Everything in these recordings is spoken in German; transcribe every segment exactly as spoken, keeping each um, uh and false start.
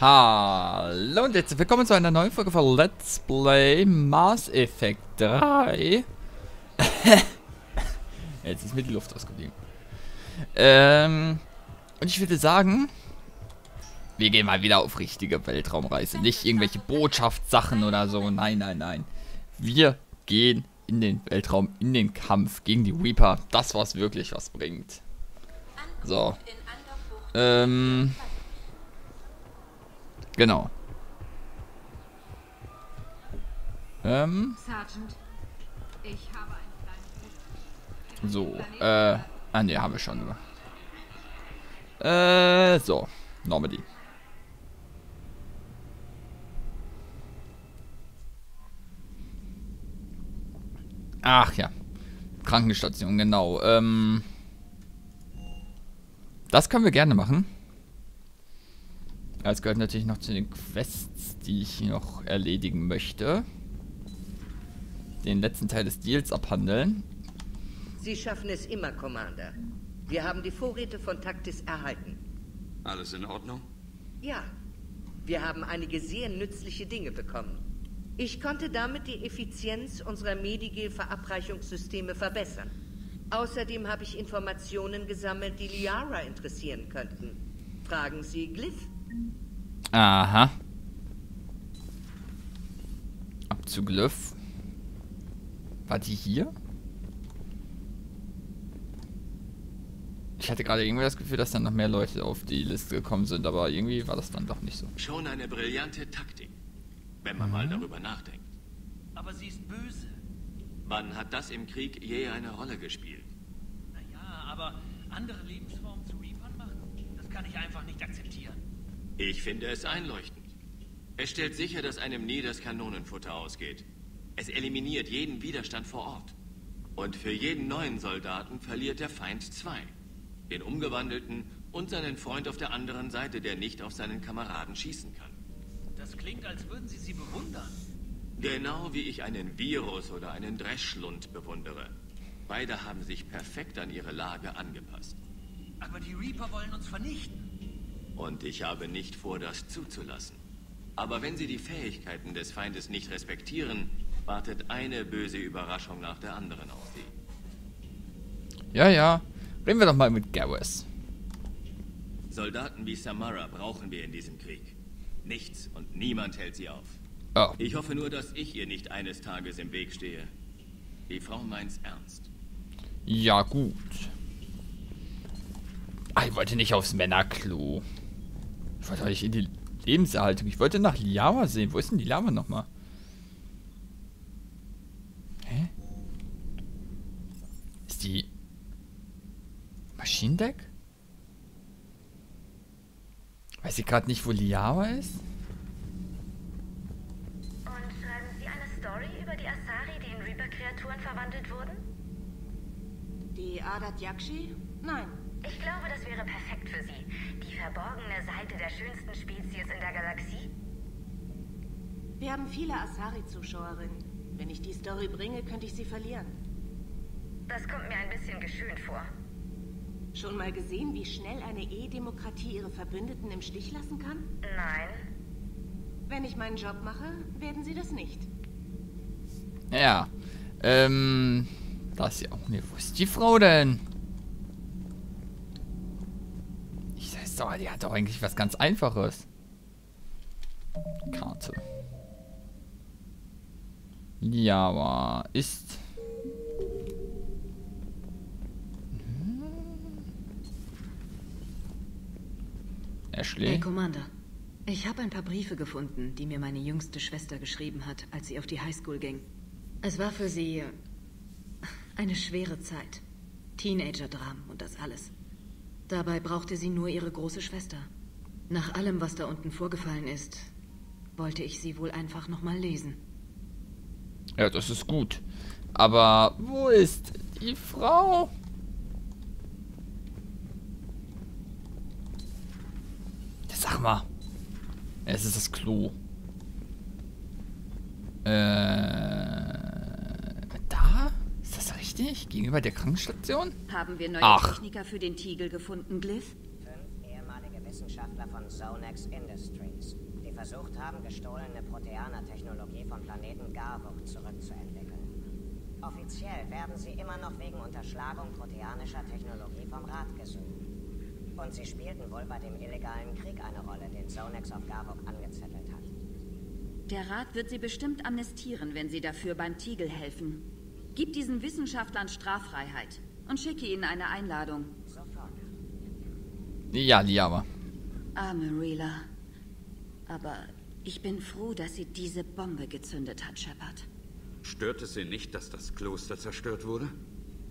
Hallo und jetzt willkommen zu einer neuen Folge von Let's Play Mass Effect drei. Jetzt ist mir die Luft ausgeblieben. Ähm, und ich würde sagen, wir gehen mal wieder auf richtige Weltraumreise. Nicht irgendwelche Botschaftssachen oder so. Nein, nein, nein. Wir gehen in den Weltraum, in den Kampf gegen die Reaper. Das, was wirklich was bringt. So. Ähm... Genau. Ähm. So, äh. Ah ne, haben wir schon. Äh, so. Normandy. Ach ja. Krankenstation, genau. Ähm. Das können wir gerne machen. Das gehört natürlich noch zu den Quests, die ich noch erledigen möchte. Den letzten Teil des Deals abhandeln. Sie schaffen es immer, Commander. Wir haben die Vorräte von Taktis erhalten. Alles in Ordnung? Ja. Wir haben einige sehr nützliche Dinge bekommen. Ich konnte damit die Effizienz unserer Medigel-Verabreichungssysteme verbessern. Außerdem habe ich Informationen gesammelt, die Liara interessieren könnten. Fragen Sie Glyph? Aha. Ab zu Glyph. War die hier? Ich hatte gerade irgendwie das Gefühl, dass dann noch mehr Leute auf die Liste gekommen sind, aber irgendwie war das dann doch nicht so. Schon eine brillante Taktik, wenn man mhm. mal darüber nachdenkt. Aber sie ist böse. Wann hat das im Krieg je eine Rolle gespielt? Naja, aber andere Lebensformen zu Reapern machen, das kann ich einfach nicht akzeptieren. Ich finde es einleuchtend. Es stellt sicher, dass einem nie das Kanonenfutter ausgeht. Es eliminiert jeden Widerstand vor Ort. Und für jeden neuen Soldaten verliert der Feind zwei. Den Umgewandelten und seinen Freund auf der anderen Seite, der nicht auf seinen Kameraden schießen kann. Das klingt, als würden Sie sie bewundern. Genau wie ich einen Virus oder einen Dreschlund bewundere. Beide haben sich perfekt an ihre Lage angepasst. Aber die Reaper wollen uns vernichten. Und ich habe nicht vor, das zuzulassen. Aber wenn Sie die Fähigkeiten des Feindes nicht respektieren, wartet eine böse Überraschung nach der anderen auf Sie. Ja, ja. Reden wir doch mal mit Garrus. Soldaten wie Samara brauchen wir in diesem Krieg. Nichts und niemand hält sie auf. Oh. Ich hoffe nur, dass ich ihr nicht eines Tages im Weg stehe. Die Frau meint's ernst. Ja, gut. Ach, ich wollte nicht aufs Männerklo. Ich wollte eigentlich in die Lebenserhaltung. Ich wollte nach Liara sehen. Wo ist denn die Liara nochmal? Hä? Ist die... Maschinendeck? Weiß ich gerade nicht, wo Liara ist? Und schreiben Sie eine Story über die Asari, die in Reaper-Kreaturen verwandelt wurden? Die Ardat-Yakshi? Nein. Ich glaube, das wäre perfekt für Sie. Die verborgene Seite der schönsten Spezies in der Galaxie. Wir haben viele Asari-Zuschauerinnen. Wenn ich die Story bringe, könnte ich sie verlieren. Das kommt mir ein bisschen geschönt vor. Schon mal gesehen, wie schnell eine E-Demokratie ihre Verbündeten im Stich lassen kann? Nein. Wenn ich meinen Job mache, werden sie das nicht. Ja. Ähm... Das ist ja auch nicht... Wo ist die Frau denn? Oh, die hat doch eigentlich was ganz Einfaches. Karte. Ja, aber ist... Hm? Ashley? Hey, Commander. Ich habe ein paar Briefe gefunden, die mir meine jüngste Schwester geschrieben hat, als sie auf die Highschool ging. Es war für sie eine schwere Zeit. Teenager-Dramen und das alles. Dabei brauchte sie nur ihre große Schwester. Nach allem, was da unten vorgefallen ist, wollte ich sie wohl einfach nochmal lesen. Ja, das ist gut. Aber wo ist die Frau? Ja, sag mal. Es ist das Klo. Äh, da? Richtig? Gegenüber der Krankenstation? Haben wir neue Ach. Techniker für den Tiegel gefunden, Glyph? Fünf ehemalige Wissenschaftler Wissenschaftler von Zonex Industries, die versucht haben, gestohlene Proteaner-Technologie vom Planeten Garbuck zurückzuentwickeln. Offiziell werden sie immer noch wegen Unterschlagung proteanischer Technologie vom Rat gesucht. Und sie spielten wohl bei dem illegalen Krieg eine Rolle, den Zonex auf Garbuck angezettelt hat. Der Rat wird sie bestimmt amnestieren, wenn sie dafür beim Tiegel helfen. Gib diesen Wissenschaftlern Straffreiheit und schicke ihnen eine Einladung. Sofort. Ja, Liara. Arme Reela. Aber ich bin froh, dass sie diese Bombe gezündet hat, Shepard. Stört es Sie nicht, dass das Kloster zerstört wurde?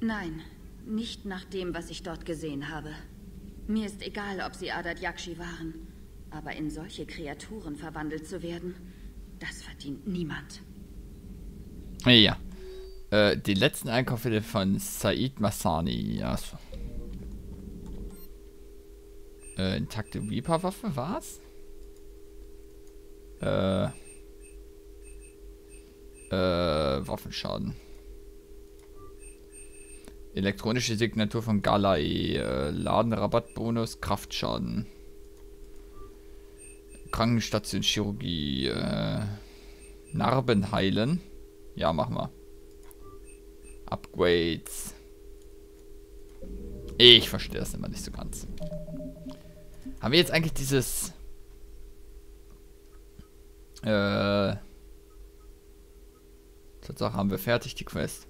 Nein, nicht nach dem, was ich dort gesehen habe. Mir ist egal, ob sie Ardat-Yakshi waren, aber in solche Kreaturen verwandelt zu werden, das verdient niemand. Ja. Äh, den letzten Einkauf von Said Massani. Achso. Äh, intakte Reaper-Waffe, war's? Äh. Äh, Waffenschaden. Elektronische Signatur von Galai, äh, Ladenrabattbonus, Kraftschaden, Krankenstation, Chirurgie, äh, Narben heilen. Ja, mach mal. Upgrades. Ich verstehe das immer nicht so ganz. Haben wir jetzt eigentlich dieses äh, Tatsache haben wir fertig die Quest.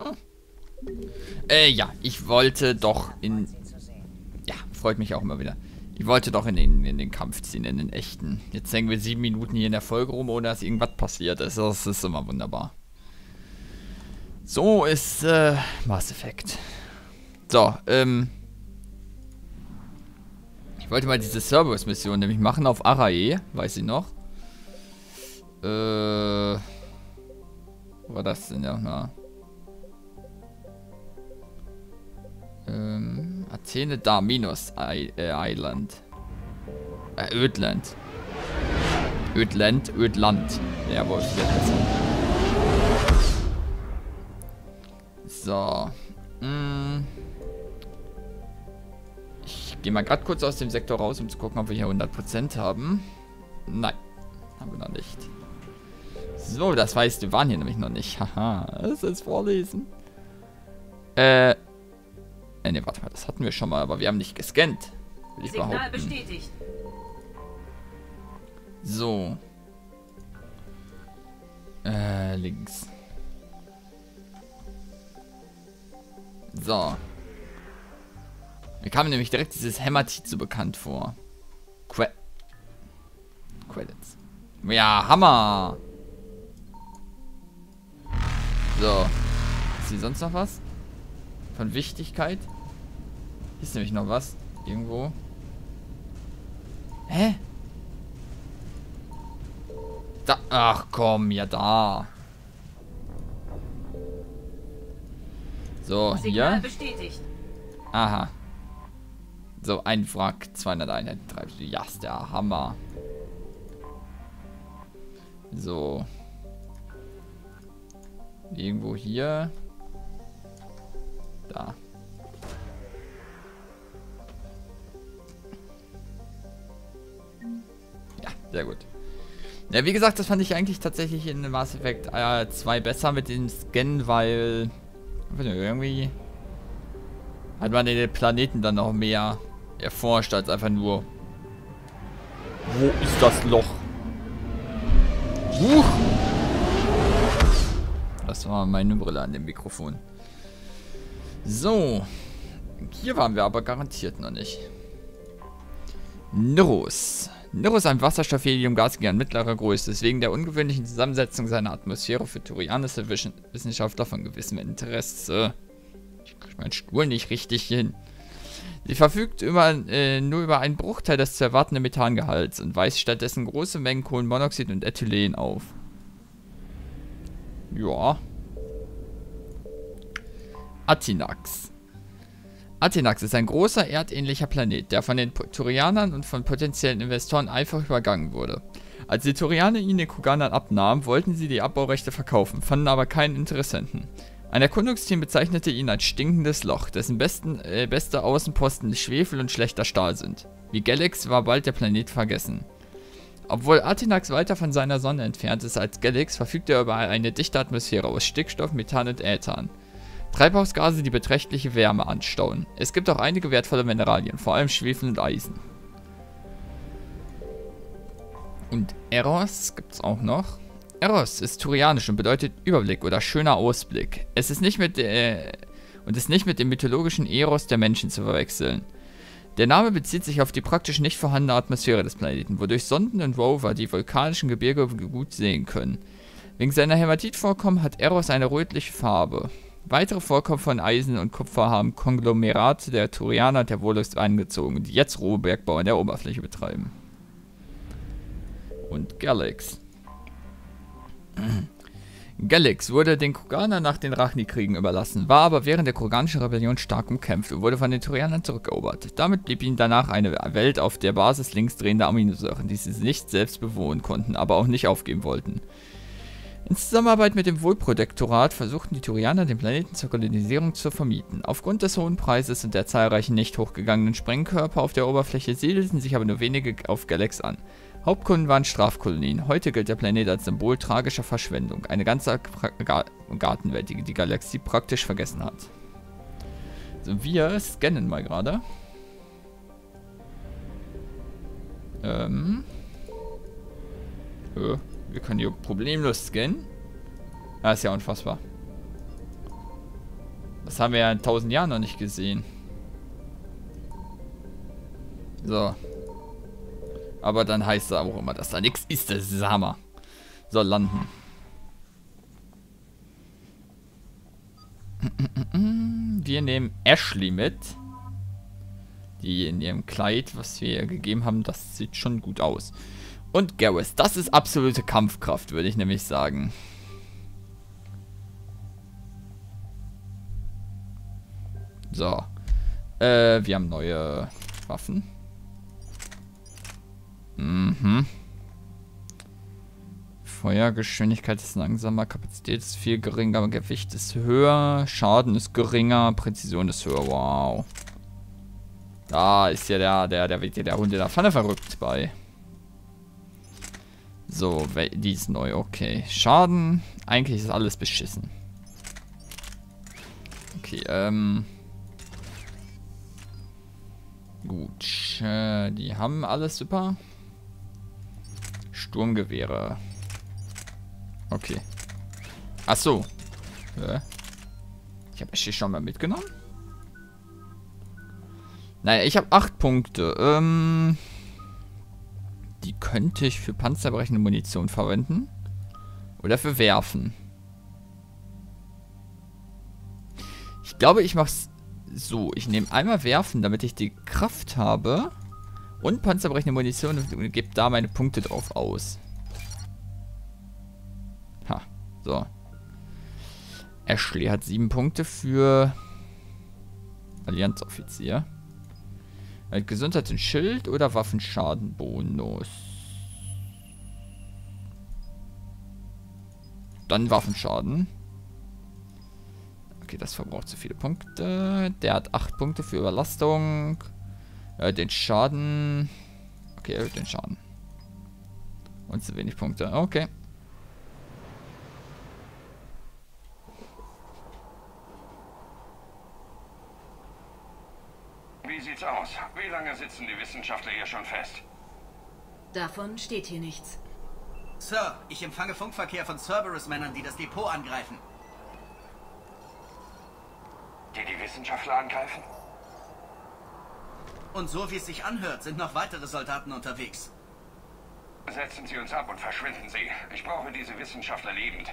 Hm. Äh, ja, ich wollte doch in... Ja, freut mich auch immer wieder. Ich wollte doch in den, in den Kampf ziehen, in den echten. Jetzt hängen wir sieben Minuten hier in der Folge rum, ohne dass irgendwas passiert ist. Das ist immer wunderbar. So ist, äh, Mass Effect. So, ähm... ich wollte mal diese Cerberus-Mission nämlich machen auf Arae, weiß ich noch. Äh... Wo war das denn ja na? Ähm, Athene-Daminos Island. Äh, Ödland. Ödland, Ödland. Ja, wo ist das? So. Mm. Ich gehe mal gerade kurz aus dem Sektor raus, um zu gucken, ob wir hier hundert Prozent haben. Nein, haben wir noch nicht. So, das heißt, wir waren hier nämlich noch nicht. Haha, das ist Vorlesen. Äh. Ne, warte mal, das hatten wir schon mal, aber wir haben nicht gescannt. Will ich Signal behaupten. Bestätigt. So. Äh, links. So. Mir kam nämlich direkt dieses Hämatit so bekannt vor. Que Credits. Ja, Hammer! So. Ist hier sonst noch was? Von Wichtigkeit? Ist nämlich noch was. Irgendwo. Hä? Da. Ach komm, ja da. So, Signal hier. Bestätigt. Aha. So, ein Wrack, zweihundert Einheiten. Ja, ist der Hammer. So. Irgendwo hier. Da. Ja, sehr gut. Ja, wie gesagt, das fand ich eigentlich tatsächlich in Mass Effect äh, zwei besser mit dem Scan, weil irgendwie hat man den Planeten dann noch mehr erforscht, als einfach nur wo ist das Loch? Huch! Das war meine Brille an dem Mikrofon. So, hier waren wir aber garantiert noch nicht. Neros. Neros ist ein Wasserstoff-Helium-Gas gegen mittlere Größe, ist wegen der ungewöhnlichen Zusammensetzung seiner Atmosphäre für turianische Wissenschaftler von gewissem Interesse. Ich kriege meinen Stuhl nicht richtig hin. Sie verfügt über, äh, nur über einen Bruchteil des zu erwartenden Methangehalts und weist stattdessen große Mengen Kohlenmonoxid und Ethylen auf. Ja. Atenax. Atenax ist ein großer erdähnlicher Planet, der von den Turianern und von potenziellen Investoren einfach übergangen wurde. Als die Turianer ihn den Kroganern abnahmen, wollten sie die Abbaurechte verkaufen, fanden aber keinen Interessenten. Ein Erkundungsteam bezeichnete ihn als stinkendes Loch, dessen besten, äh, beste Außenposten Schwefel und schlechter Stahl sind. Wie Galax war bald der Planet vergessen. Obwohl Atenax weiter von seiner Sonne entfernt ist als Galax, verfügt er über eine dichte Atmosphäre aus Stickstoff, Methan und Äthan. Treibhausgase, die beträchtliche Wärme anstauen. Es gibt auch einige wertvolle Mineralien, vor allem Schwefel und Eisen. Und Eros gibt's auch noch. Eros ist turianisch und bedeutet Überblick oder schöner Ausblick. Es ist nicht mit äh, und ist nicht mit dem mythologischen Eros der Menschen zu verwechseln. Der Name bezieht sich auf die praktisch nicht vorhandene Atmosphäre des Planeten, wodurch Sonden und Rover die vulkanischen Gebirge gut sehen können. Wegen seiner Hämatitvorkommen hat Eros eine rötliche Farbe. Weitere Vorkommen von Eisen und Kupfer haben Konglomerate der Turianer und der Volux angezogen, die jetzt Rohbergbau an der Oberfläche betreiben. Und Galax. Galax wurde den Kroganern nach den Rachni-Kriegen überlassen, war aber während der Kroganischen Rebellion stark umkämpft und wurde von den Turianern zurückerobert. Damit blieb ihnen danach eine Welt auf der Basis linksdrehender Aminosäuren, die sie nicht selbst bewohnen konnten, aber auch nicht aufgeben wollten. In Zusammenarbeit mit dem Wohlprotektorat versuchten die Turianer, den Planeten zur Kolonisierung zu vermieten. Aufgrund des hohen Preises und der zahlreichen nicht hochgegangenen Sprengkörper auf der Oberfläche siedelten sich aber nur wenige auf Galax an. Hauptkunden waren Strafkolonien. Heute gilt der Planet als Symbol tragischer Verschwendung. Eine ganze Ga Gartenwelt, die die Galaxie praktisch vergessen hat. So, wir scannen mal gerade. Ähm. Äh, wir können hier problemlos scannen. Das ist ja unfassbar. Das haben wir ja in tausend Jahren noch nicht gesehen. So. Aber dann heißt es auch immer, dass da nichts ist. Das ist Hammer. So, landen. Wir nehmen Ashley mit. Die in ihrem Kleid, was wir ihr gegeben haben, das sieht schon gut aus. Und Garrus, das ist absolute Kampfkraft, würde ich nämlich sagen. So. Äh, wir haben neue Waffen. Mhm. Feuergeschwindigkeit ist langsamer, Kapazität ist viel geringer, aber Gewicht ist höher, Schaden ist geringer, Präzision ist höher. Wow. Da ist ja der, der, der, der, der Hund in der Pfanne verrückt bei. So, die ist neu, okay. Schaden, eigentlich ist alles beschissen. Okay, ähm... gut, äh, die haben alles super. Sturmgewehre. Okay. Ach so. Äh. Ich habe Ashley schon mal mitgenommen. Naja, ich habe acht Punkte. Ähm, die könnte ich für panzerbrechende Munition verwenden. Oder für Werfen. Ich glaube, ich mache es so. Ich nehme einmal Werfen, damit ich die Kraft habe. Und panzerbrechende Munition und gebe da meine Punkte drauf aus. Ha, so. Ashley hat sieben Punkte für Allianzoffizier. Gesundheit und Schild oder Waffenschadenbonus? Dann Waffenschaden. Okay, das verbraucht zu viele Punkte. Der hat acht Punkte für Überlastung. Den Schaden. Okay, erhöht den Schaden. Und zu wenig Punkte. Okay. Wie sieht's aus? Wie lange sitzen die Wissenschaftler hier schon fest? Davon steht hier nichts. Sir, ich empfange Funkverkehr von Cerberus-Männern, die das Depot angreifen. Die die Wissenschaftler angreifen? Und so wie es sich anhört, sind noch weitere Soldaten unterwegs. Setzen Sie uns ab und verschwinden Sie. Ich brauche diese Wissenschaftler lebend.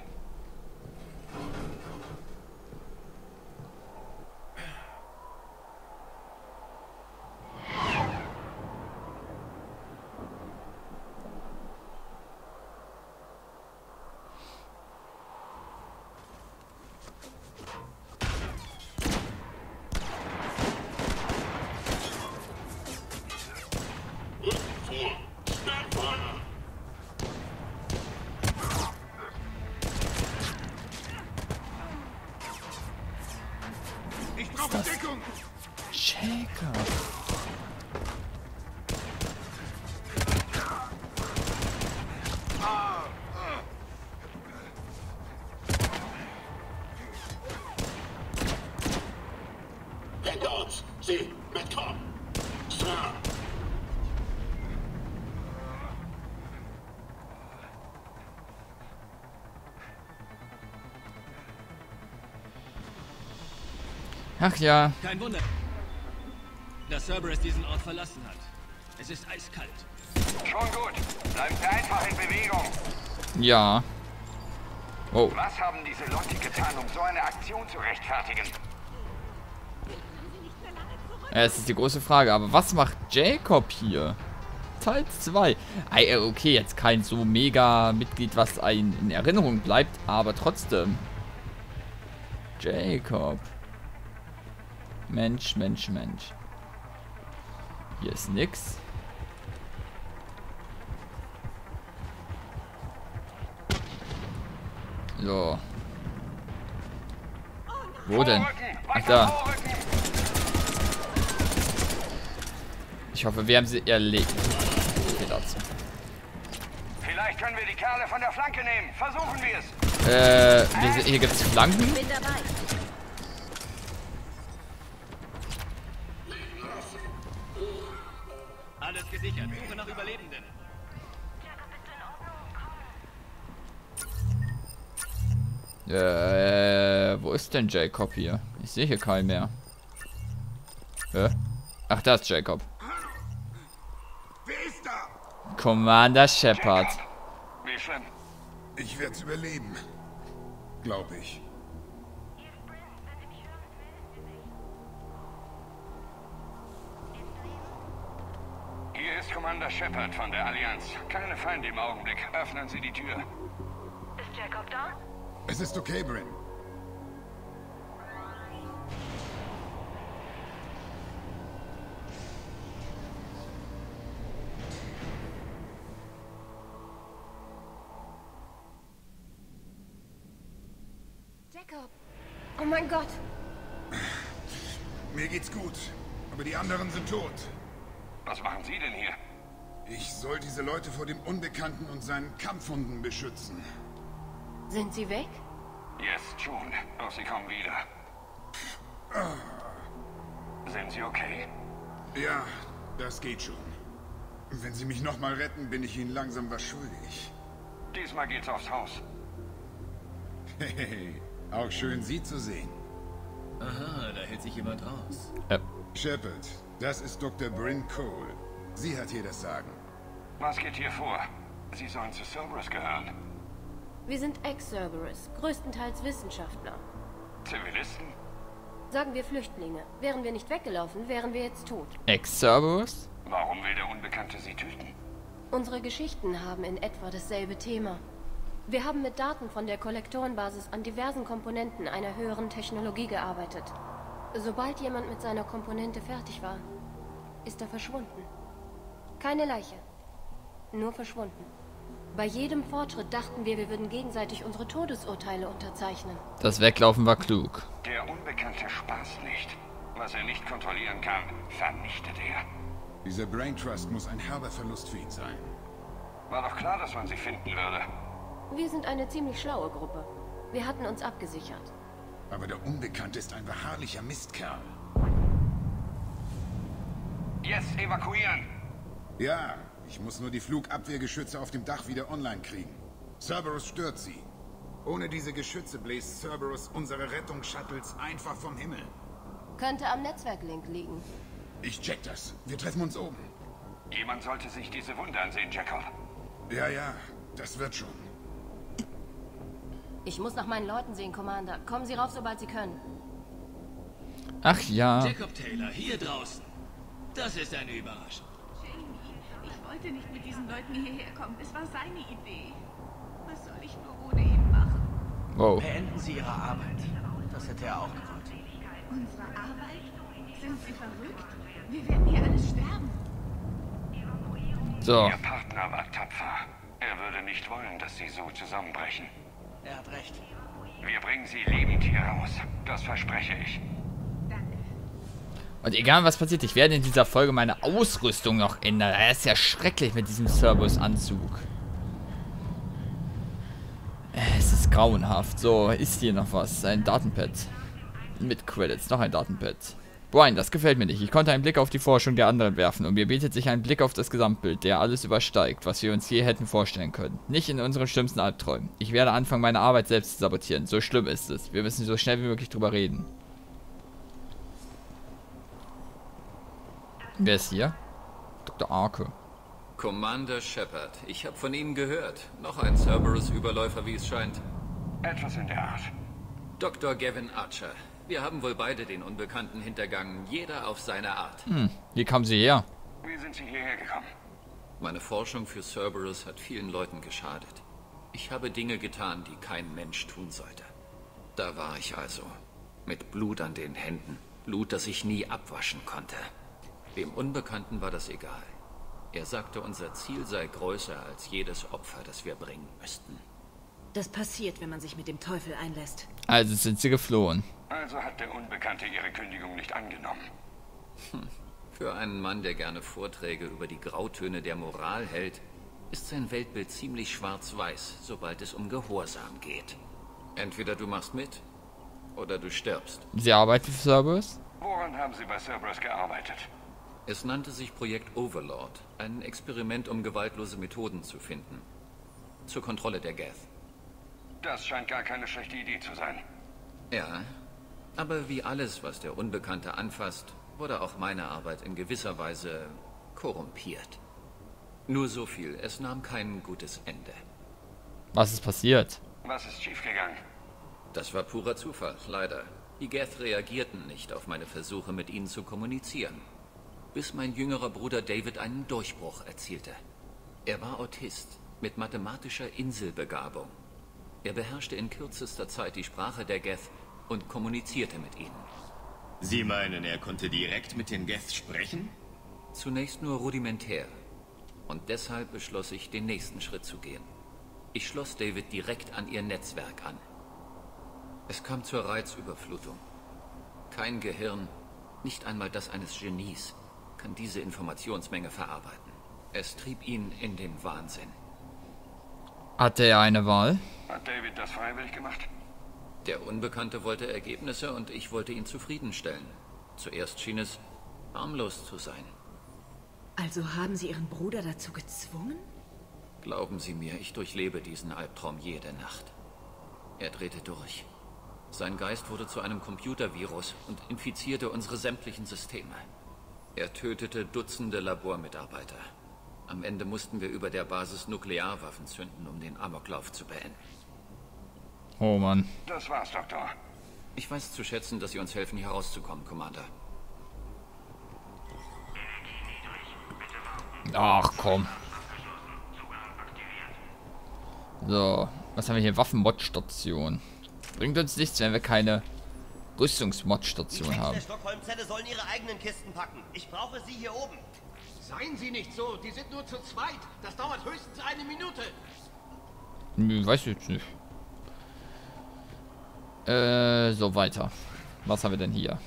Ach ja. Kein Wunder, dass Cerberus diesen Ort verlassen hat. Es ist eiskalt. Schon gut. Bleiben Sie einfach in Bewegung. Ja. Oh. Was haben diese Leute getan, um so eine Aktion zu rechtfertigen? Es ist die große Frage, aber was macht Jacob hier? Teil zwei. Okay, jetzt kein so mega Mitglied, was einem in Erinnerung bleibt, aber trotzdem. Jacob. Mensch, Mensch, Mensch. Hier ist nix. So. Wo denn? Ach, da. Ich hoffe, wir haben sie erlegt. Okay, dazu. Vielleicht können wir die Kerle von der Flanke nehmen. Versuchen wir es. Äh, wir sind, hier gibt's Flanken. Ich bin dabei. Alles gesichert. Suche nach Überlebenden. Äh, wo ist denn Jacob hier? Ich sehe hier keinen mehr. Äh? Ach, da ist Jacob. Commander Shepard. Wie schlimm. Ich werde es überleben. Glaube ich. Hier ist Commander Shepard von der Allianz. Keine Feinde im Augenblick. Öffnen Sie die Tür. Ist Jacob da? Es ist okay, Brynn. Oh mein Gott. Mir geht's gut, aber die anderen sind tot. Was machen Sie denn hier? Ich soll diese Leute vor dem Unbekannten und seinen Kampfhunden beschützen. Sind sie weg? Jetzt schon, doch sie kommen wieder. Ah. Sind Sie okay? Ja, das geht schon. Wenn Sie mich nochmal retten, bin ich Ihnen langsam was schuldig. Diesmal geht's aufs Haus. Hey, auch schön, Sie zu sehen. Aha, da hält sich jemand raus. Äh. Shepard, das ist Doktor Brynn Cole. Sie hat hier das Sagen. Was geht hier vor? Sie sollen zu Cerberus gehören. Wir sind Ex-Cerberus, größtenteils Wissenschaftler. Zivilisten? Sagen wir Flüchtlinge. Wären wir nicht weggelaufen, wären wir jetzt tot. Ex-Cerberus? Warum will der Unbekannte Sie töten? Unsere Geschichten haben in etwa dasselbe Thema. Wir haben mit Daten von der Kollektorenbasis an diversen Komponenten einer höheren Technologie gearbeitet. Sobald jemand mit seiner Komponente fertig war, ist er verschwunden. Keine Leiche, nur verschwunden. Bei jedem Fortschritt dachten wir, wir würden gegenseitig unsere Todesurteile unterzeichnen. Das Weglaufen war klug. Der Unbekannte spaßt nicht. Was er nicht kontrollieren kann, vernichtet er. Dieser Brain Trust muss ein herber Verlust für ihn sein. War doch klar, dass man sie finden würde. Wir sind eine ziemlich schlaue Gruppe. Wir hatten uns abgesichert. Aber der Unbekannte ist ein beharrlicher Mistkerl. Jetzt evakuieren! Ja, ich muss nur die Flugabwehrgeschütze auf dem Dach wieder online kriegen. Cerberus stört sie. Ohne diese Geschütze bläst Cerberus unsere Rettungshuttles einfach vom Himmel. Könnte am Netzwerklink liegen. Ich check das. Wir treffen uns oben. Jemand sollte sich diese Wunde ansehen, Jacob. Ja, ja, das wird schon. Ich muss nach meinen Leuten sehen, Commander. Kommen Sie rauf, sobald Sie können. Ach ja. Jacob Taylor, hier draußen. Das ist eine Überraschung. Jamie, ich wollte nicht mit diesen Leuten hierher kommen. Es war seine Idee. Was soll ich nur ohne ihn machen? Wow. Beenden Sie Ihre Arbeit. Das hätte er auch gewollt. Unsere Arbeit? Sind Sie verrückt? Wir werden hier alle sterben. So. Ihr Partner war tapfer. Er würde nicht wollen, dass Sie so zusammenbrechen. Er hat recht. Wir bringen sie lebend hier raus. Das verspreche ich. Danke. Und egal was passiert, ich werde in dieser Folge meine Ausrüstung noch ändern. Er ist ja schrecklich mit diesem Cerberus-Anzug. Es ist grauenhaft. So, ist hier noch was? Ein Datenpad. Mit Credits. Noch ein Datenpad. Brynn, das gefällt mir nicht. Ich konnte einen Blick auf die Forschung der anderen werfen und mir bietet sich ein Blick auf das Gesamtbild, der alles übersteigt, was wir uns je hätten vorstellen können. Nicht in unseren schlimmsten Albträumen. Ich werde anfangen, meine Arbeit selbst zu sabotieren. So schlimm ist es. Wir müssen so schnell wie möglich drüber reden. Wer ist hier? Doktor Arke. Commander Shepard, ich habe von Ihnen gehört. Noch ein Cerberus-Überläufer, wie es scheint. Etwas in der Art. Doktor Gavin Archer, wir haben wohl beide den Unbekannten hintergangen, jeder auf seine Art. Hm, wie kamen Sie her? Wie sind Sie hierher gekommen? Meine Forschung für Cerberus hat vielen Leuten geschadet. Ich habe Dinge getan, die kein Mensch tun sollte. Da war ich also. Mit Blut an den Händen. Blut, das ich nie abwaschen konnte. Dem Unbekannten war das egal. Er sagte, unser Ziel sei größer als jedes Opfer, das wir bringen müssten. Das passiert, wenn man sich mit dem Teufel einlässt. Also sind sie geflohen. Also hat der Unbekannte ihre Kündigung nicht angenommen. Hm. Für einen Mann, der gerne Vorträge über die Grautöne der Moral hält, ist sein Weltbild ziemlich schwarz-weiß, sobald es um Gehorsam geht. Entweder du machst mit, oder du stirbst. Sie arbeiten für Cerberus? Woran haben Sie bei Cerberus gearbeitet? Es nannte sich Projekt Overlord, ein Experiment, um gewaltlose Methoden zu finden. Zur Kontrolle der Geth. Das scheint gar keine schlechte Idee zu sein. Ja, aber wie alles, was der Unbekannte anfasst, wurde auch meine Arbeit in gewisser Weise korrumpiert. Nur so viel, es nahm kein gutes Ende. Was ist passiert? Was ist schiefgegangen? Das war purer Zufall, leider. Die Geth reagierten nicht auf meine Versuche, mit ihnen zu kommunizieren. Bis mein jüngerer Bruder David einen Durchbruch erzielte. Er war Autist, mit mathematischer Inselbegabung. Er beherrschte in kürzester Zeit die Sprache der Geth und kommunizierte mit ihnen. Sie meinen, er konnte direkt mit den Geth sprechen? Zunächst nur rudimentär. Und deshalb beschloss ich, den nächsten Schritt zu gehen. Ich schloss David direkt an ihr Netzwerk an. Es kam zur Reizüberflutung. Kein Gehirn, nicht einmal das eines Genies, kann diese Informationsmenge verarbeiten. Es trieb ihn in den Wahnsinn. Hatte er eine Wahl? Hat David das freiwillig gemacht? Der Unbekannte wollte Ergebnisse und ich wollte ihn zufriedenstellen. Zuerst schien es harmlos zu sein. Also haben Sie Ihren Bruder dazu gezwungen? Glauben Sie mir, ich durchlebe diesen Albtraum jede Nacht. Er drehte durch. Sein Geist wurde zu einem Computervirus und infizierte unsere sämtlichen Systeme. Er tötete Dutzende Labormitarbeiter. Am Ende mussten wir über der Basis Nuklearwaffen zünden, um den Amoklauf zu beenden. Oh Mann. Das war's, Doktor. Ich weiß zu schätzen, dass Sie uns helfen, hier rauszukommen, Commander. Ach komm. So, was haben wir hier? Waffenmodstation. Bringt uns nichts, wenn wir keine Rüstungsmodstation haben. Die Stockholm-Zelle sollen ihre eigenen Kisten packen. Ich brauche sie hier oben. Seien Sie nicht so, die sind nur zu zweit. Das dauert höchstens eine Minute. Hm, weiß ich nicht. Äh, so weiter. Was haben wir denn hier?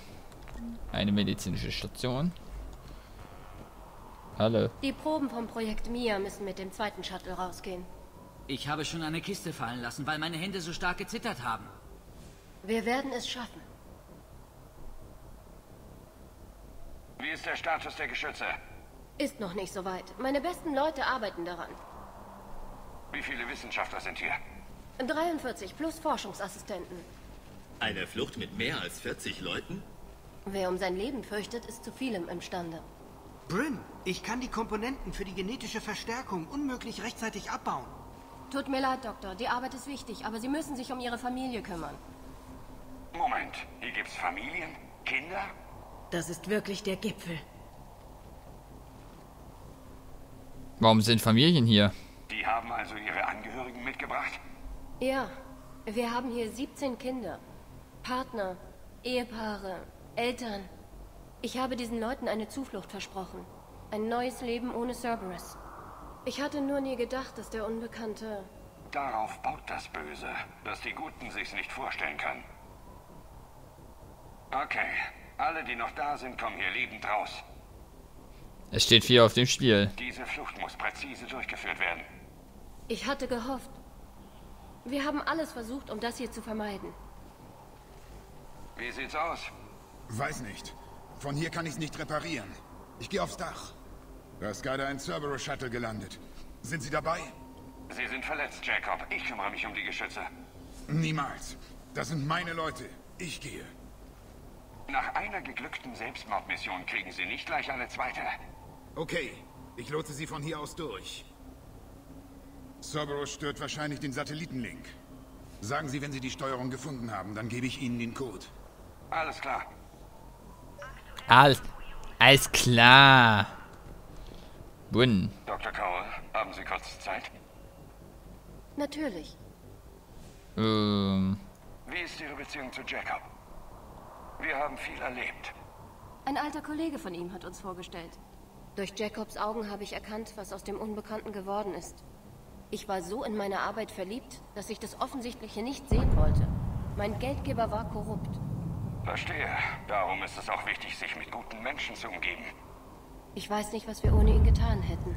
Eine medizinische Station. Hallo. Die Proben vom Projekt Mia müssen mit dem zweiten Shuttle rausgehen. Ich habe schon eine Kiste fallen lassen, weil meine Hände so stark gezittert haben. Wir werden es schaffen. Wie ist der Status der Geschütze? Ist noch nicht so weit. Meine besten Leute arbeiten daran. Wie viele Wissenschaftler sind hier? dreiundvierzig plus Forschungsassistenten. Eine Flucht mit mehr als vierzig Leuten? Wer um sein Leben fürchtet, ist zu vielem imstande. Brynn, ich kann die Komponenten für die genetische Verstärkung unmöglich rechtzeitig abbauen. Tut mir leid, Doktor. Die Arbeit ist wichtig, aber Sie müssen sich um Ihre Familie kümmern. Moment, hier gibt's Familien? Kinder? Das ist wirklich der Gipfel. Warum sind Familien hier? Die haben also ihre Angehörigen mitgebracht? Ja, wir haben hier siebzehn Kinder. Partner, Ehepaare, Eltern. Ich habe diesen Leuten eine Zuflucht versprochen. Ein neues Leben ohne Cerberus. Ich hatte nur nie gedacht, dass der Unbekannte... Darauf baut das Böse, dass die Guten sich's nicht vorstellen können. Okay, alle, die noch da sind, kommen hier lebend raus. Es steht viel auf dem Spiel. Diese Flucht muss präzise durchgeführt werden. Ich hatte gehofft. Wir haben alles versucht, um das hier zu vermeiden. Wie sieht's aus? Weiß nicht. Von hier kann ich's nicht reparieren. Ich gehe aufs Dach. Da ist gerade ein Cerberus-Shuttle gelandet. Sind Sie dabei? Sie sind verletzt, Jacob. Ich kümmere mich um die Geschütze. Niemals. Das sind meine Leute. Ich gehe. Nach einer geglückten Selbstmordmission kriegen Sie nicht gleich eine zweite. Okay, ich lotse Sie von hier aus durch. Cerberus stört wahrscheinlich den Satellitenlink. Sagen Sie, wenn Sie die Steuerung gefunden haben, dann gebe ich Ihnen den Code. Alles klar. Alles, alles klar. Brynn. Doktor Cole, haben Sie kurz Zeit? Natürlich. Ähm. Wie ist Ihre Beziehung zu Jacob? Wir haben viel erlebt. Ein alter Kollege von ihm hat uns vorgestellt. Durch Jacobs Augen habe ich erkannt, was aus dem Unbekannten geworden ist. Ich war so in meine Arbeit verliebt, dass ich das Offensichtliche nicht sehen wollte. Mein Geldgeber war korrupt. Verstehe. Darum ist es auch wichtig, sich mit guten Menschen zu umgeben. Ich weiß nicht, was wir ohne ihn getan hätten.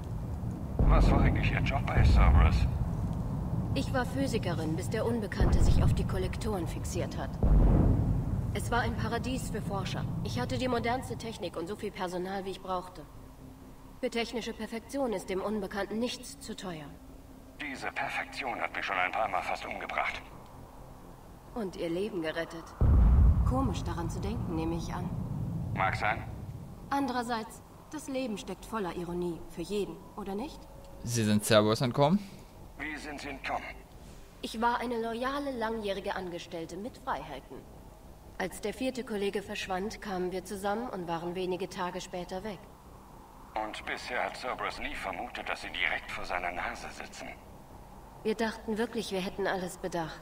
Was war eigentlich Ihr Job bei Cerberus? Ich war Physikerin, bis der Unbekannte sich auf die Kollektoren fixiert hat. Es war ein Paradies für Forscher. Ich hatte die modernste Technik und so viel Personal, wie ich brauchte. Für technische Perfektion ist dem Unbekannten nichts zu teuer. Diese Perfektion hat mich schon ein paar Mal fast umgebracht. Und ihr Leben gerettet. Komisch daran zu denken, nehme ich an. Mag sein. Andererseits, das Leben steckt voller Ironie. Für jeden, oder nicht? Sie sind Cerberus entkommen? Wie sind Sie entkommen? Ich war eine loyale, langjährige Angestellte mit Freiheiten. Als der vierte Kollege verschwand, kamen wir zusammen und waren wenige Tage später weg. Und bisher hat Cerberus nie vermutet, dass Sie direkt vor seiner Nase sitzen. Wir dachten wirklich, wir hätten alles bedacht.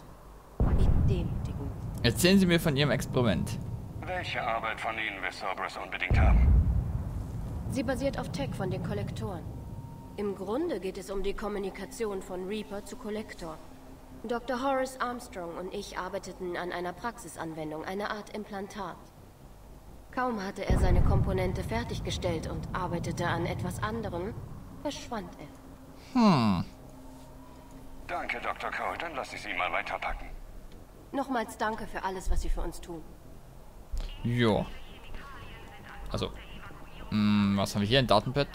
Wie demütigend. Erzählen Sie mir von Ihrem Experiment. Welche Arbeit von Ihnen will Cerberus unbedingt haben? Sie basiert auf Tech von den Kollektoren. Im Grunde geht es um die Kommunikation von Reaper zu Kollektor. Doktor Horace Armstrong und ich arbeiteten an einer Praxisanwendung, einer Art Implantat. Kaum hatte er seine Komponente fertiggestellt und arbeitete an etwas anderem, verschwand er. Hm. Danke, Doktor Cole. Dann lasse ich Sie mal weiterpacken. Nochmals danke für alles, was Sie für uns tun. Jo. Also. Mh, was haben wir hier? Ein Datenpad?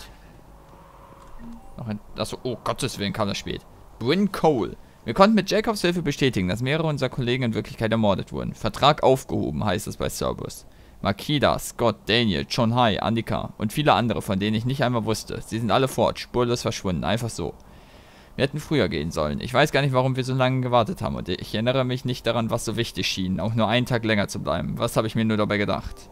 Noch ein... Achso, oh, Gottes Willen kam das spät. Brynn Cole. Wir konnten mit Jacobs Hilfe bestätigen, dass mehrere unserer Kollegen in Wirklichkeit ermordet wurden. Vertrag aufgehoben, heißt es bei Cerberus. Makida, Scott, Daniel, John Hai, Annika und viele andere, von denen ich nicht einmal wusste. Sie sind alle fort, spurlos verschwunden, einfach so. Wir hätten früher gehen sollen. Ich weiß gar nicht, warum wir so lange gewartet haben und ich erinnere mich nicht daran, was so wichtig schien, auch nur einen Tag länger zu bleiben. Was habe ich mir nur dabei gedacht?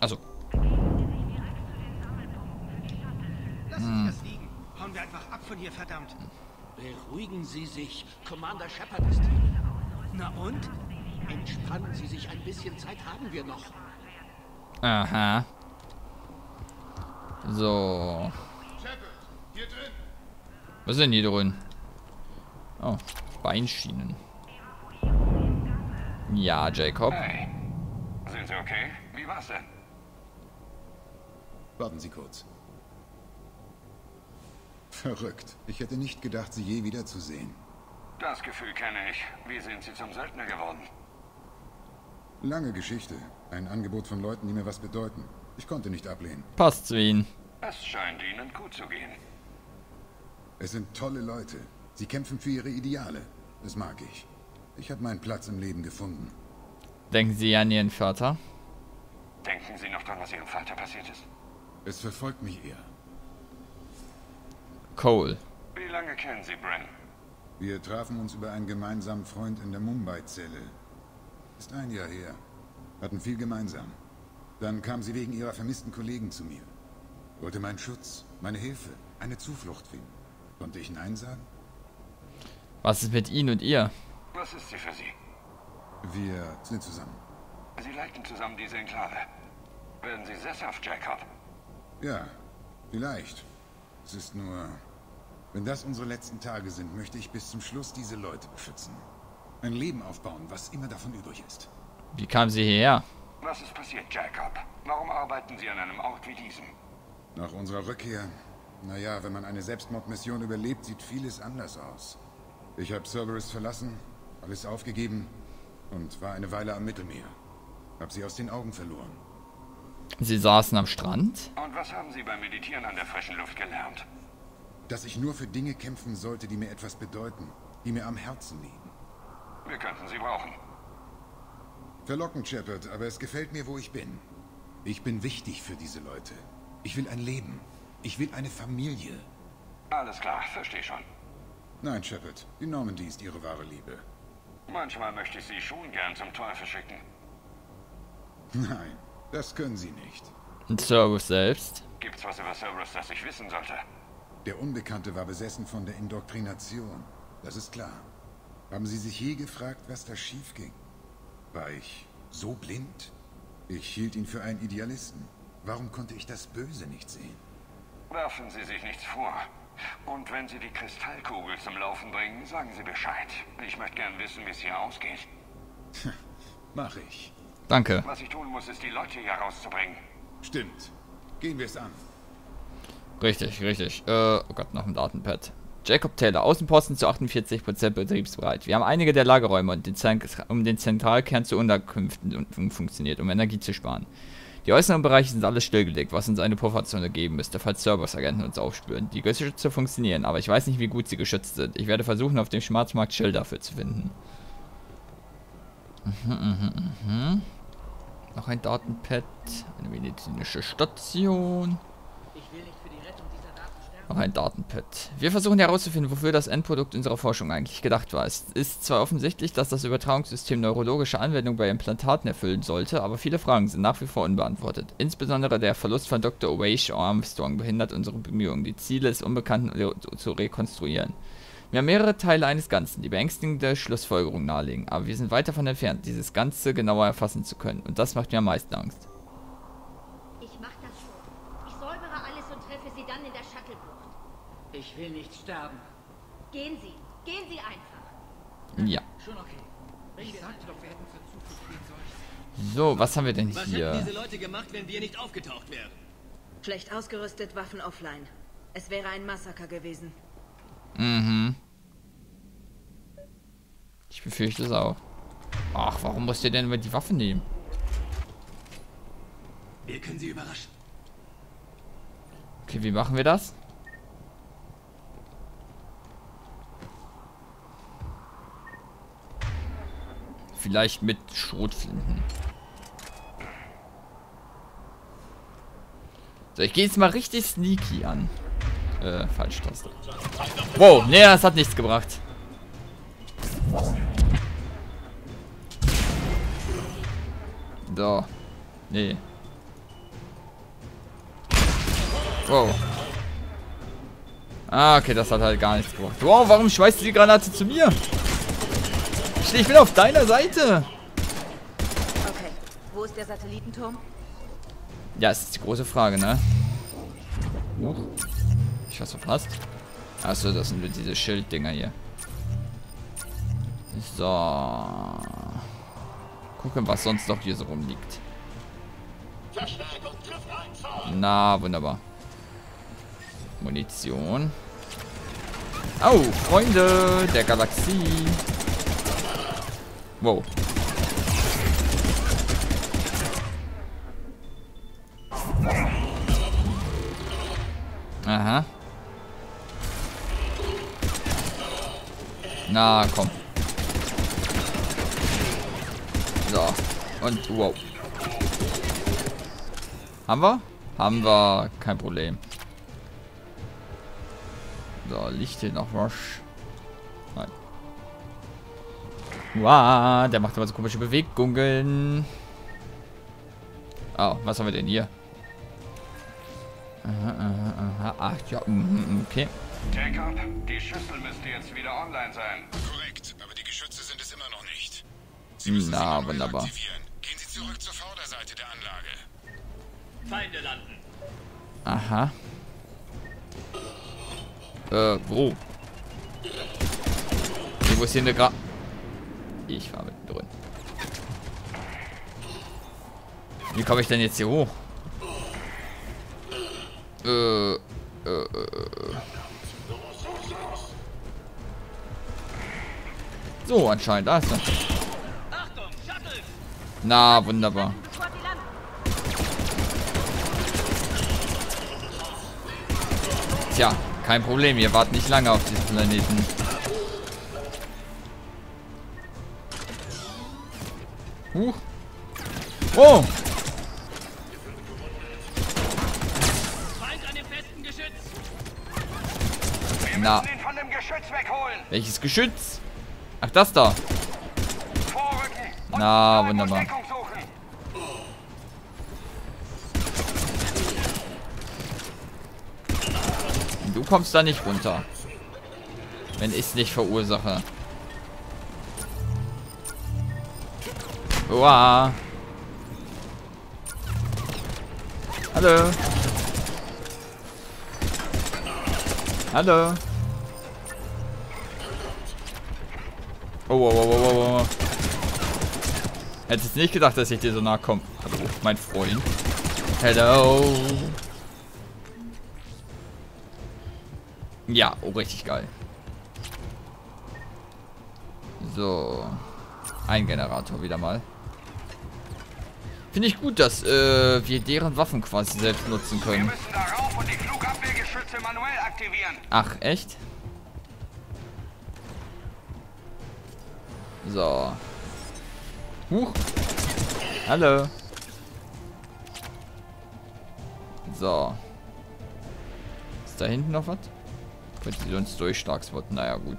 Also. Hm. Hauen wir einfach ab von hier, verdammt. Beruhigen Sie sich. Commander Shepard ist hier. Na und? Entspannen Sie sich ein bisschen. Zeit haben wir noch. Aha. So. Shepard, hier drin. Was ist denn hier drin? Oh, Beinschienen. Ja, Jacob. Hey. Sind Sie okay? Wie war's denn? Warten Sie kurz. Verrückt. Ich hätte nicht gedacht, Sie je wiederzusehen. Das Gefühl kenne ich. Wie sind Sie zum Söldner geworden? Lange Geschichte. Ein Angebot von Leuten, die mir was bedeuten. Ich konnte nicht ablehnen. Passt zu Ihnen. Es scheint Ihnen gut zu gehen. Es sind tolle Leute. Sie kämpfen für ihre Ideale. Das mag ich. Ich habe meinen Platz im Leben gefunden. Denken Sie an Ihren Vater? Denken Sie noch dran, was Ihrem Vater passiert ist? Es verfolgt mich eher. Cole. Wie lange kennen Sie Brynn? Wir trafen uns über einen gemeinsamen Freund in der Mumbai-Zelle. Ist ein Jahr her. Hatten viel gemeinsam. Dann kam sie wegen ihrer vermissten Kollegen zu mir. Wollte meinen Schutz, meine Hilfe, eine Zuflucht finden. Konnte ich Nein sagen? Was ist mit Ihnen und ihr? Was ist sie für Sie? Wir sind zusammen. Sie leiten zusammen diese Enklave. Werden Sie sesshaft, Jacob? Ja, vielleicht. Es ist nur... Wenn das unsere letzten Tage sind, möchte ich bis zum Schluss diese Leute beschützen. Ein Leben aufbauen, was immer davon übrig ist. Wie kamen Sie hierher? Was ist passiert, Jacob? Warum arbeiten Sie an einem Ort wie diesem? Nach unserer Rückkehr... Naja, wenn man eine Selbstmordmission überlebt, sieht vieles anders aus. Ich habe Cerberus verlassen, alles aufgegeben und war eine Weile am Mittelmeer. Hab sie aus den Augen verloren. Sie saßen am Strand? Und was haben Sie beim Meditieren an der frischen Luft gelernt? Dass ich nur für Dinge kämpfen sollte, die mir etwas bedeuten, die mir am Herzen liegen. Wir könnten sie brauchen. Verlockend, Shepard, aber es gefällt mir, wo ich bin. Ich bin wichtig für diese Leute. Ich will ein Leben. Ich will eine Familie. Alles klar, verstehe schon. Nein, Shepard, die Normandy ist ihre wahre Liebe. Manchmal möchte ich sie schon gern zum Teufel schicken. Nein, das können sie nicht. Und Cerberus selbst? Gibt's was über Cerberus, das ich wissen sollte? Der Unbekannte war besessen von der Indoktrination. Das ist klar. Haben Sie sich je gefragt, was da schief ging? War ich so blind? Ich hielt ihn für einen Idealisten. Warum konnte ich das Böse nicht sehen? Werfen Sie sich nichts vor. Und wenn Sie die Kristallkugel zum Laufen bringen, sagen Sie Bescheid. Ich möchte gern wissen, wie es hier ausgeht. Mach ich. Danke. Was ich tun muss, ist, die Leute hier rauszubringen. Stimmt. Gehen wir es an. Richtig, richtig. Äh, oh Gott, noch ein Datenpad. Jacob Taylor, Außenposten zu achtundvierzig Prozent betriebsbereit. Wir haben einige der Lagerräume und den um den Zentralkern zu Unterkünften funktioniert, um Energie zu sparen. Die äußeren Bereiche sind alles stillgelegt, was uns eine Pufferzone geben müsste, falls Cerberus-Agenten uns aufspüren. Die Geschütze funktionieren, aber ich weiß nicht, wie gut sie geschützt sind. Ich werde versuchen, auf dem Schwarzmarkt Schilder dafür zu finden. Mhm, mhm, mhm. Noch ein Datenpad, eine medizinische Station. Noch ein Datenpad. Wir versuchen herauszufinden, wofür das Endprodukt unserer Forschung eigentlich gedacht war. Es ist zwar offensichtlich, dass das Übertragungssystem neurologische Anwendung bei Implantaten erfüllen sollte, aber viele Fragen sind nach wie vor unbeantwortet. Insbesondere der Verlust von Doktor Wade Armstrong behindert unsere Bemühungen, die Ziele des Unbekannten zu rekonstruieren. Wir haben mehrere Teile eines Ganzen, die beängstigende Schlussfolgerungen nahelegen, aber wir sind weit davon entfernt, dieses Ganze genauer erfassen zu können. Und das macht mir am meisten Angst. Ich will nicht sterben. Gehen Sie. Gehen Sie einfach. Ja. Schon okay. Ich sagte doch, wir hätten Verzug gehen sollen. So, was haben wir denn was hier? Was hätten diese Leute gemacht, wenn wir nicht aufgetaucht wären? Schlecht ausgerüstet, Waffen offline. Es wäre ein Massaker gewesen. Mhm. Ich befürchte es auch. Ach, warum musst ihr denn über die Waffe nehmen? Wir können sie überraschen. Okay, wie machen wir das? Vielleicht mit Schrotflinten. So, ich gehe jetzt mal richtig sneaky an. Äh, falsch Taste. Wow, nee, das hat nichts gebracht. So. Nee. Wow. Ah, okay, das hat halt gar nichts gebracht. Wow, warum schmeißt du die Granate zu mir? Ich bin auf deiner Seite. Okay, wo ist der Satellitenturm? Ja, das ist die große Frage, ne? Uh, ich hab's verpasst. Achso, das sind diese Schilddinger hier. So. Gucken, was sonst noch hier so rumliegt. Na, wunderbar. Munition. Au, Freunde der Galaxie. Wow. Aha. Na, komm. So. Und wow. Haben wir? Haben wir. Kein Problem. So, Licht hier noch was. Nein. Wow, der macht immer so komische Bewegungen. Oh, was haben wir denn hier? Aha, aha, aha. Ach ja, okay. Jacob, die Schüssel müsste jetzt wieder online sein. Korrekt, aber die Geschütze sind es immer noch nicht. Sie müssen Na, sie wunderbar. Aktivieren. Gehen Sie zurück zur Vorderseite der Anlage. Feinde landen. Aha. Äh, wo? Hier, wo ist hier eine Gra... Ich war mit drin. Wie komme ich denn jetzt hier hoch? Äh, äh, äh. So, anscheinend. Da ist er. Na, wunderbar. Tja, kein Problem. Ihr wartet nicht lange auf diesen Planeten. Huch, Oh! Na. Welches Geschütz? Ach, das da. Na, wunderbar. Du kommst da nicht runter. Wenn ich es nicht verursache. Uah. Hallo. Hallo. Oh, oh, oh, oh, oh. Hättest nicht gedacht, dass ich dir so nahe komme. Hallo, mein Freund. Hello. Ja, oh, richtig geil. So. Ein Generator wieder mal. Finde ich gut, dass äh, wir deren Waffen quasi selbst nutzen können. Wir müssen da rauf und die Flugabwehrgeschütze manuell aktivieren. Ach, echt? So. Huch. Hallo. So. Ist da hinten noch was? Könnte sie sonst durchschlagswort. Naja, gut.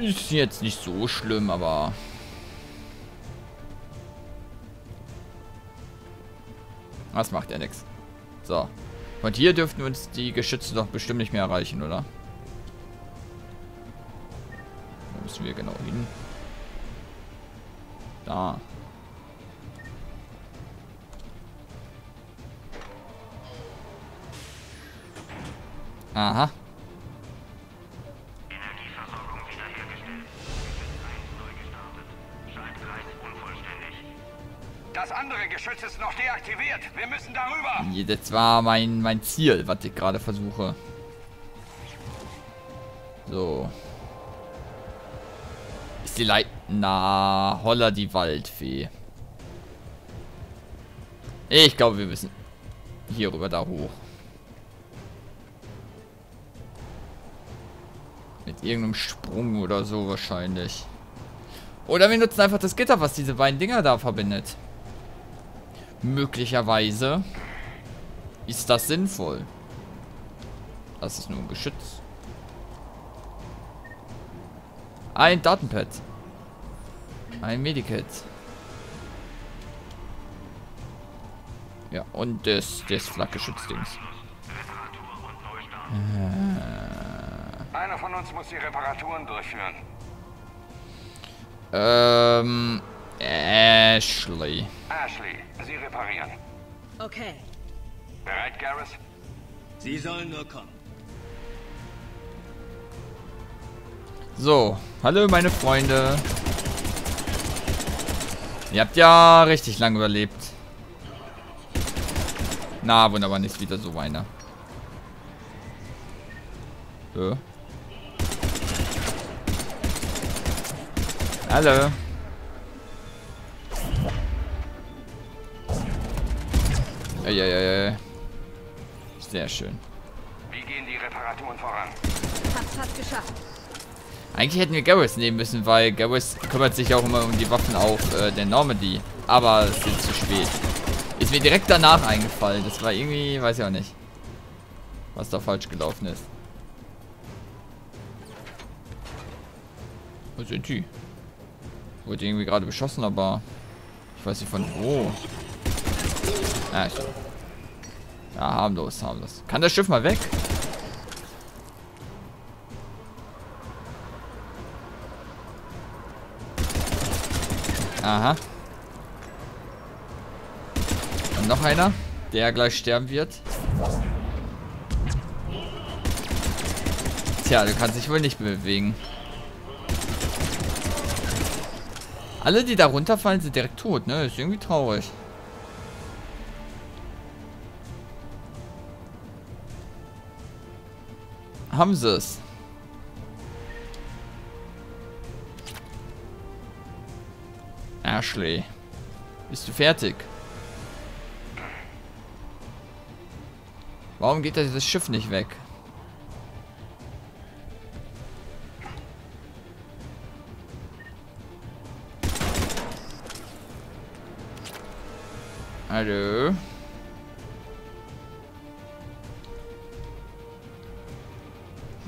Ist jetzt nicht so schlimm, aber... Das macht ja nichts. So. Und hier dürften uns die Geschütze doch bestimmt nicht mehr erreichen, oder? Da müssen wir genau hin. Da. Aha. Das andere Geschütz ist noch deaktiviert. Wir müssen darüber. Das war mein, mein Ziel, was ich gerade versuche. So. Ist die Leit... Na, holla die Waldfee. Ich glaube, wir müssen hier rüber da hoch. Mit irgendeinem Sprung oder so wahrscheinlich. Oder wir nutzen einfach das Gitter, was diese beiden Dinger da verbindet. Möglicherweise ist das sinnvoll. Das ist nur ein Geschütz. Ein Datenpad. Ein Medikit. Ja, und das, das Flakgeschützdings. Äh. Einer von uns muss die Reparaturen durchführen. Ähm... Ashley. Ashley, Sie reparieren. Okay. Bereit, Garrus? Sie sollen nur kommen. So, hallo meine Freunde. Ihr habt ja richtig lange überlebt. Na, wunderbar, nicht wieder so einer. So. Hallo. Eieiei. Sehr schön. Wie gehen die Reparaturen voran? Hab's fast geschafft. Eigentlich hätten wir Garrus nehmen müssen, weil Garrus kümmert sich auch immer um die Waffen auf äh, der Normandy. Aber es ist zu spät. Ist mir direkt danach eingefallen. Das war irgendwie, weiß ich auch nicht, was da falsch gelaufen ist. Wo sind die? Wurde irgendwie gerade beschossen, aber ich weiß nicht von wo. Ja, ich... ja, harmlos, harmlos. Kann das Schiff mal weg? Aha. Und noch einer, der gleich sterben wird. Tja, du kannst dich wohl nicht mehr bewegen. Alle, die da runterfallen, sind direkt tot, ne? Ist irgendwie traurig. Haben sie es. Ashley. Bist du fertig? Warum geht da dieses Schiff nicht weg? Hallo.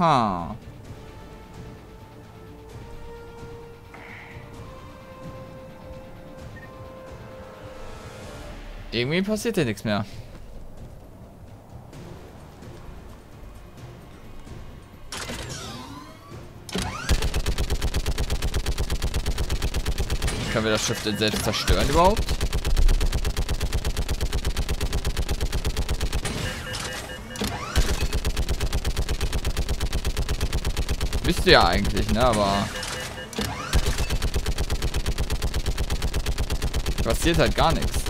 Ha. Irgendwie passiert hier nichts mehr. Können wir das Schiff denn selbst zerstören überhaupt? Wisst ihr ja eigentlich, ne? Aber passiert halt gar nichts.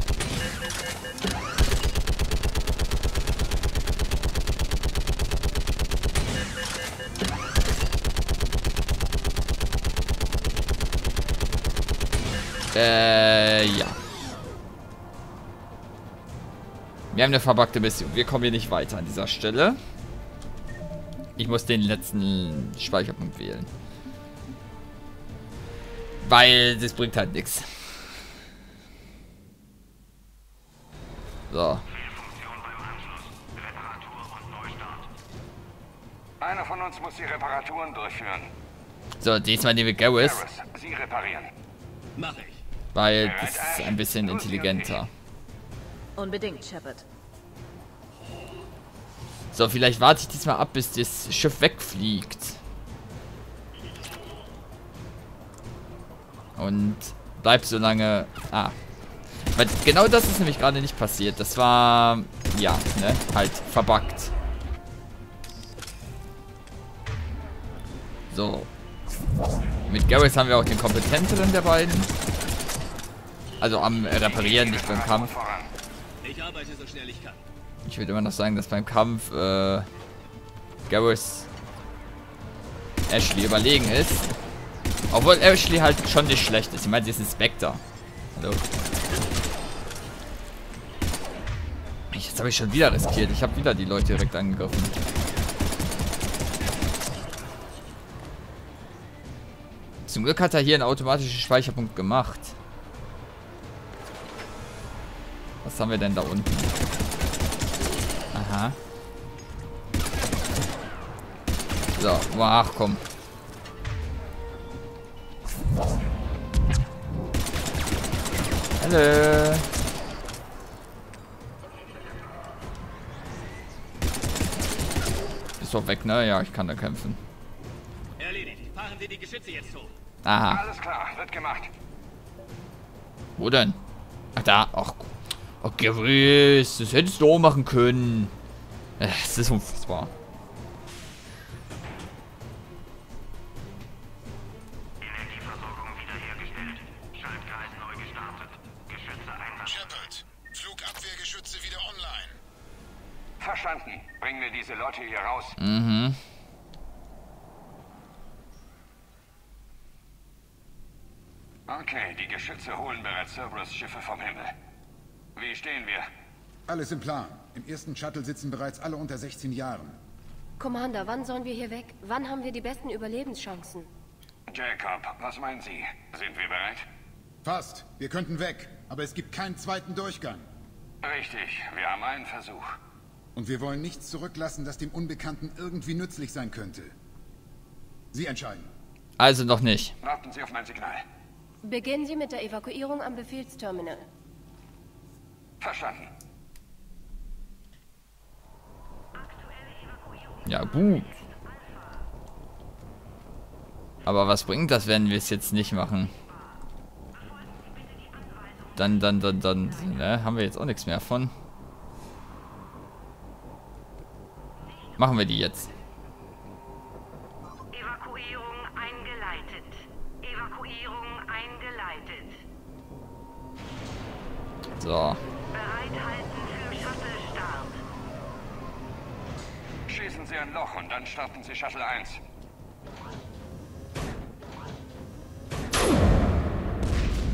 Äh, ja. Wir haben eine verbackte Mission. Wir kommen hier nicht weiter an dieser Stelle. Ich muss den letzten Speicherpunkt wählen. Weil das bringt halt nichts. So. Einer von uns muss die Reparaturen durchführen. So, diesmal nehmen wir Garrus. Sie reparieren. Mach ich. Weil das ist ein bisschen intelligenter. Unbedingt, Shepard. So, vielleicht warte ich diesmal ab, bis das Schiff wegfliegt. Und bleib so lange. Ah. Weil genau das ist nämlich gerade nicht passiert. Das war. Ja, ne? Halt verbuggt. So. Mit Garrus haben wir auch den kompetenteren der beiden. Also am Reparieren, nicht beim Kampf. Ich arbeite so schnell ich kann. Ich würde immer noch sagen, dass beim Kampf äh, Garrus Ashley überlegen ist. Obwohl Ashley halt schon nicht schlecht ist. Ich meine, sie ist ein Spectre. Hallo. Jetzt habe ich schon wieder riskiert. Ich habe wieder die Leute direkt angegriffen. Zum Glück hat er hier einen automatischen Speicherpunkt gemacht. Was haben wir denn da unten? Aha. So, ach komm. Hallo. Ist doch weg, ne? Ja, ich kann da kämpfen. Erledigt. Fahren Sie die Geschütze jetzt hoch. Aha. Alles klar, wird gemacht. Wo denn? Ach, da. Ach gut. Okay, Garrus, das hättest du auch machen können. Es ist unfassbar. Energieversorgung wiederhergestellt. Schaltkreis neu gestartet. Geschütze einlassen. Shepard, Flugabwehrgeschütze wieder online. Verstanden. Bringen wir diese Leute hier raus. Mhm. Okay, die Geschütze holen bereits Cerberus-Schiffe vom Himmel. Wie stehen wir? Alles im Plan. Im ersten Shuttle sitzen bereits alle unter sechzehn Jahren. Commander, wann sollen wir hier weg? Wann haben wir die besten Überlebenschancen? Jacob, was meinen Sie? Sind wir bereit? Fast. Wir könnten weg, aber es gibt keinen zweiten Durchgang. Richtig. Wir haben einen Versuch. Und wir wollen nichts zurücklassen, das dem Unbekannten irgendwie nützlich sein könnte. Sie entscheiden. Also noch nicht. Warten Sie auf mein Signal. Beginnen Sie mit der Evakuierung am Befehlsterminal. Verstanden. Ja, gut. Aber was bringt das, wenn wir es jetzt nicht machen? Dann, dann, dann, dann, ne? Haben wir jetzt auch nichts mehr von. Machen wir die jetzt. Evakuierung eingeleitet. Evakuierung eingeleitet. So. Schießen Sie ein Loch und dann starten Sie Shuttle eins.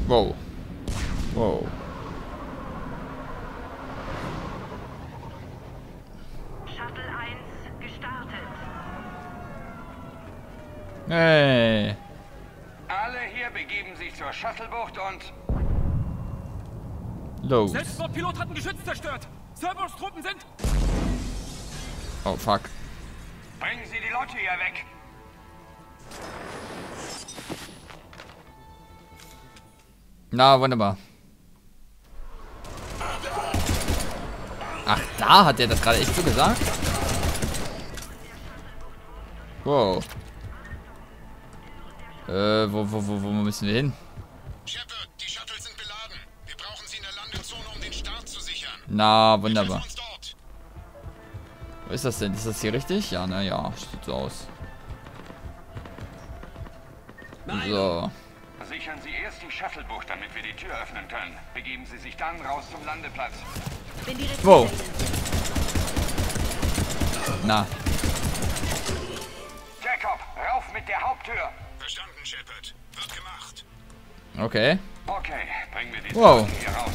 Wow. Wow. Shuttle eins gestartet. Hey. Alle hier begeben sich zur Shuttlebucht und... los? Selbstmordpilot hat ein Geschütz zerstört. Cerberus-Truppen sind... Oh, fuck. Bringen Sie die Leute hier weg. Na, wunderbar. Ach, da hat er das gerade echt so gesagt? Wow. Äh, wo, wo, wo, wo müssen wir hin? Shepard, die Shuttles sind beladen. Wir brauchen sie in der Landezone, um den Start zu sichern. Na, wunderbar. Wo ist das denn? Ist das hier richtig? Ja, na ja, sieht so aus. So. Sichern Sie erst die Shuttlebucht, damit wir die Tür öffnen können. Begeben Sie sich dann raus zum Landeplatz. Wow. Na. Jacob, rauf mit der Haupttür. Verstanden, Shepard. Wird gemacht. Okay. Okay, bringen wir die wow. Tür hier raus.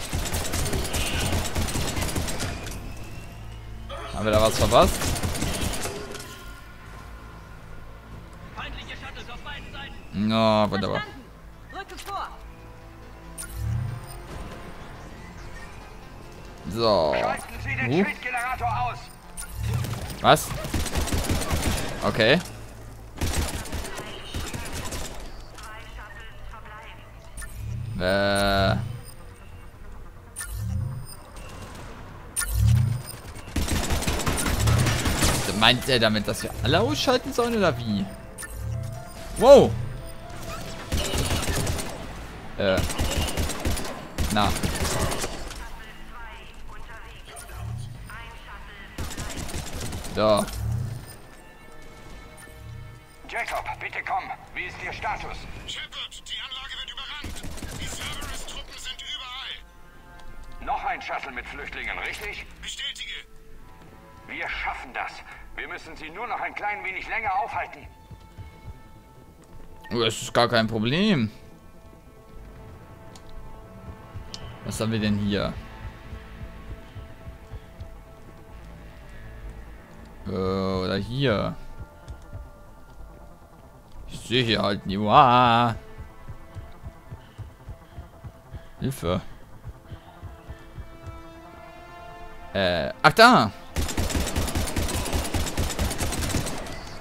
Haben wir da was verpasst? Feindliche Shuttles auf beiden Seiten. Na, wunderbar. So. Schalten Sie den uh. Schildgenerator aus. Was? Okay. Äh. Meint er damit, dass wir alle ausschalten sollen oder wie? Wow. Äh. Na. So. Jacob, bitte komm. Wie ist Ihr Status? Shepard, die Anlage wird überrannt. Die Cerberus-Truppen sind überall. Noch ein Shuttle mit Flüchtlingen, richtig? Bestätige. Wir schaffen das. Wir müssen sie nur noch ein klein wenig länger aufhalten. Das ist gar kein Problem. Was haben wir denn hier? Äh, oder hier. Ich sehe hier halt nie. Wow. Hilfe. Äh, ach da!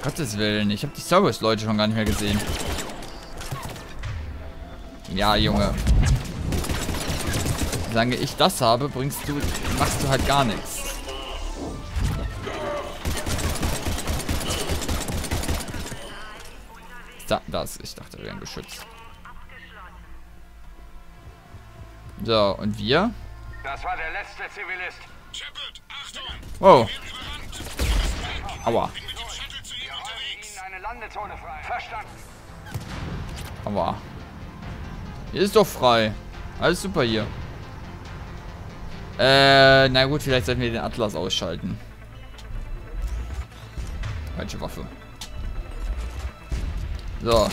Gottes Willen, ich habe die Service-Leute schon gar nicht mehr gesehen. Ja, Junge. Solange ich das habe, bringst du, machst du halt gar nichts. Da, das. Ich dachte, wir wären geschützt. So, und wir? Das war der letzte Zivilist. Shepard, Achtung! Wow. Aua. Aua. Hier ist doch frei. Alles super hier. Äh, na gut, vielleicht sollten wir den Atlas ausschalten. Falsche Waffe. So.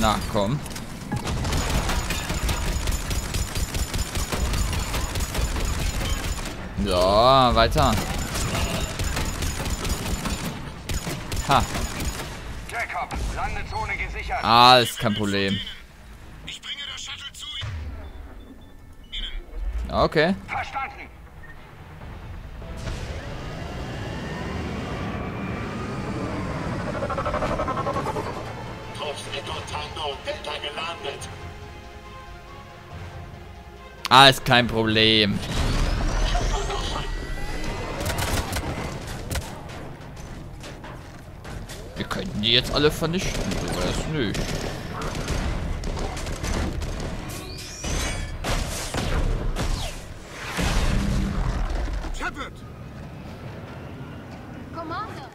Na, komm. So, weiter. Ha. Jacob, Landezone gesichert. Ah, ist kein Problem. Ich bringe das Shuttle zu Ihnen. Okay. Verstanden. Ah, ist kein Problem. Wir können die jetzt alle vernichten, aber das nicht. Shepard! Commander!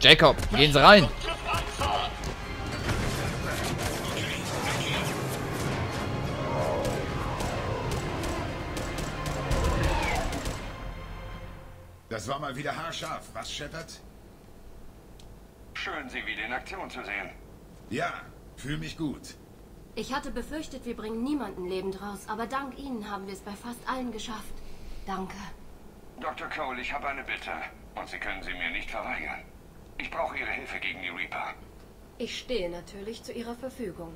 Jacob, gehen Sie rein. Das war mal wieder haarscharf, was, Shepard? Schön, Sie wieder in Aktion zu sehen. Ja, fühl mich gut. Ich hatte befürchtet, wir bringen niemanden lebend raus, aber dank Ihnen haben wir es bei fast allen geschafft. Danke. Doktor Cole, ich habe eine Bitte. Und Sie können sie mir nicht verweigern. Ich brauche Ihre Hilfe gegen die Reaper. Ich stehe natürlich zu Ihrer Verfügung.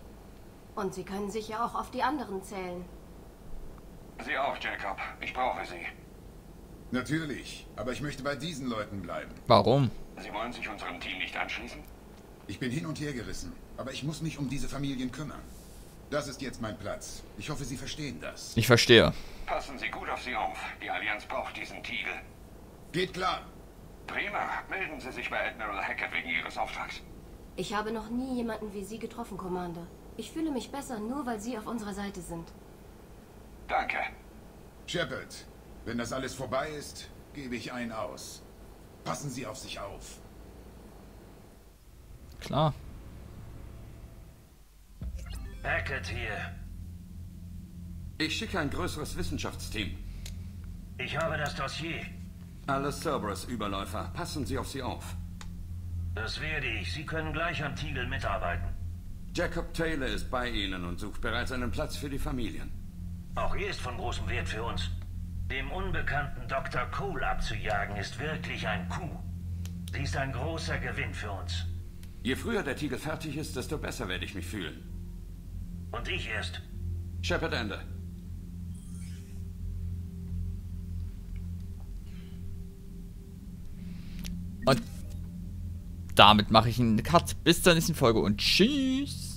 Und Sie können sich ja auch auf die anderen zählen. Sie auch, Jacob. Ich brauche Sie. Natürlich, aber ich möchte bei diesen Leuten bleiben. Warum? Sie wollen sich unserem Team nicht anschließen? Ich bin hin und her gerissen, aber ich muss mich um diese Familien kümmern. Das ist jetzt mein Platz. Ich hoffe, Sie verstehen das. Ich verstehe. Passen Sie gut auf Sie auf. Die Allianz braucht diesen Tiegel. Geht klar. Prima. Melden Sie sich bei Admiral Hackett wegen Ihres Auftrags. Ich habe noch nie jemanden wie Sie getroffen, Commander. Ich fühle mich besser, nur weil Sie auf unserer Seite sind. Danke. Shepard, wenn das alles vorbei ist, gebe ich einen aus. Passen Sie auf sich auf. Klar. Hackett hier. Ich schicke ein größeres Wissenschaftsteam. Ich habe das Dossier. Alle Cerberus-Überläufer, passen Sie auf sie auf. Das werde ich. Sie können gleich am Tiegel mitarbeiten. Jacob Taylor ist bei Ihnen und sucht bereits einen Platz für die Familien. Auch er ist von großem Wert für uns. Dem unbekannten Doktor Cole abzujagen, ist wirklich ein Coup. Sie ist ein großer Gewinn für uns. Je früher der Tiegel fertig ist, desto besser werde ich mich fühlen. Und ich erst. Shepard, Ende. Und damit mache ich einen Cut. Bis zur nächsten Folge und tschüss.